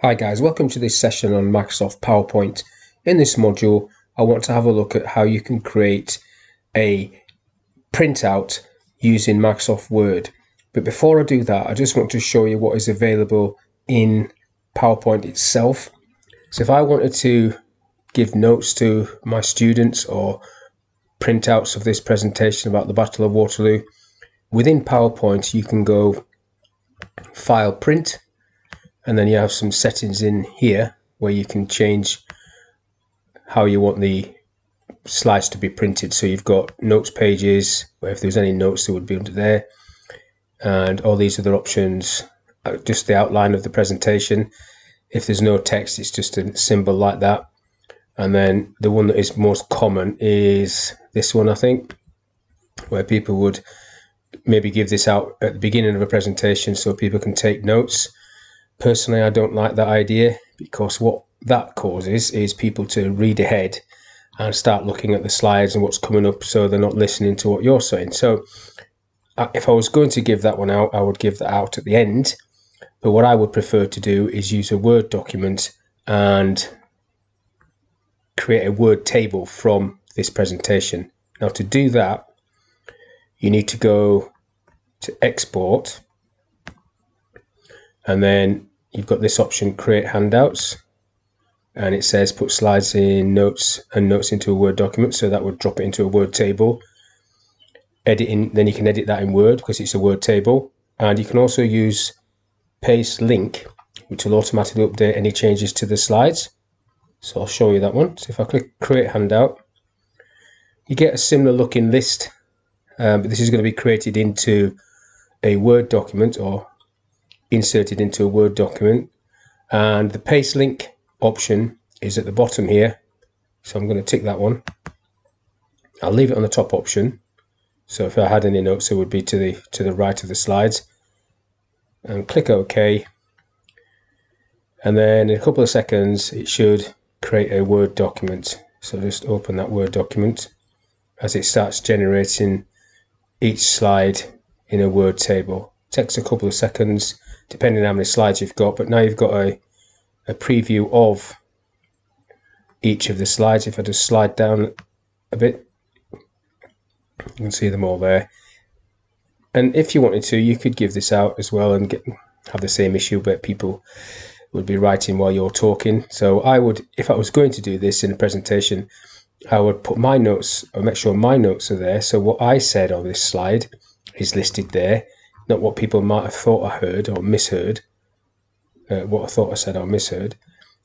Hi guys, welcome to this session on Microsoft PowerPoint. In this module, I want to have a look at how you can create a printout using Microsoft Word. But before I do that, I just want to show you what is available in PowerPoint itself. So if I wanted to give notes to my students or printouts of this presentation about the Battle of Waterloo, within PowerPoint you can go File, Print, and then you have some settings in here where you can change how you want the slides to be printed. So you've got notes pages, where if there's any notes that would be under there, and all these other options, just the outline of the presentation. If there's no text, it's just a symbol like that. And then the one that is most common is this one, I think, where people would maybe give this out at the beginning of a presentation so people can take notes. Personally, I don't like that idea, because what that causes is people to read ahead and start looking at the slides and what's coming up, so they're not listening to what you're saying. So if I was going to give that one out, I would give that out at the end. But what I would prefer to do is use a Word document and create a Word table from this presentation. Now, to do that, you need to go to Export, and then you've got this option, Create Handouts, and it says put slides in notes and notes into a Word document, so that would drop it into a Word table. Editing, then you can edit that in Word because it's a Word table, and you can also use Paste Link, which will automatically update any changes to the slides. So I'll show you that one. So if I click Create Handout, you get a similar looking list, but this is going to be created into a Word document, or inserted into a Word document, and the Paste Link option is at the bottom here, so I'm going to tick that one. I'll leave it on the top option, so if I had any notes, it would be to the right of the slides, and click OK, and then in a couple of seconds it should create a Word document. So just open that Word document as it starts generating each slide in a Word table. Takes a couple of seconds depending on how many slides you've got, but now you've got a preview of each of the slides. If I just slide down a bit, you can see them all there. And if you wanted to, you could give this out as well and have the same issue where people would be writing while you're talking. So I would, if I was going to do this in a presentation, I would put my notes, or make sure my notes are there, so what I said on this slide is listed there, not what people might have thought I heard or misheard, what I thought I said or misheard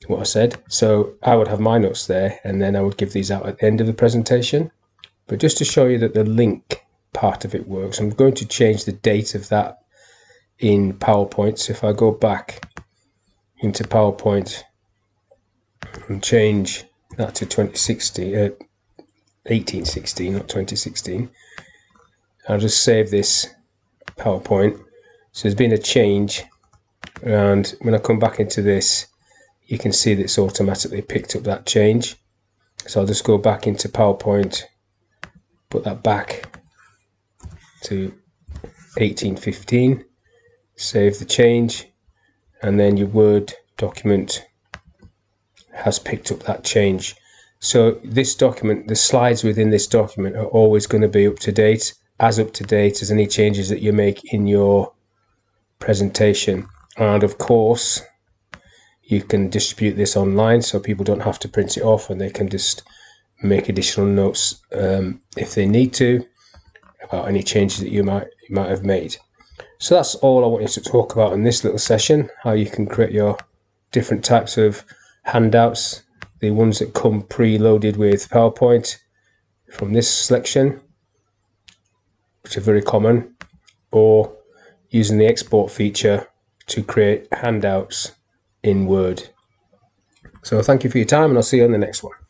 what I said. So I would have my notes there, and then I would give these out at the end of the presentation. But just to show you that the link part of it works, I'm going to change the date of that in PowerPoint. So if I go back into PowerPoint and change that to 1816, not 2016, I'll just save this PowerPoint. So there's been a change, and when I come back into this, you can see that it's automatically picked up that change. So I'll just go back into PowerPoint, put that back to 1815, save the change, and then your Word document has picked up that change. So this document, the slides within this document, are always going to be up to date, as up to date as any changes that you make in your presentation. And of course you can distribute this online, so people don't have to print it off, and they can just make additional notes if they need to about any changes that you might have made. So that's all I wanted to talk about in this little session, how you can create your different types of handouts, the ones that come pre-loaded with PowerPoint from this selection, which are very common, or using the export feature to create handouts in Word. So thank you for your time, and I'll see you on the next one.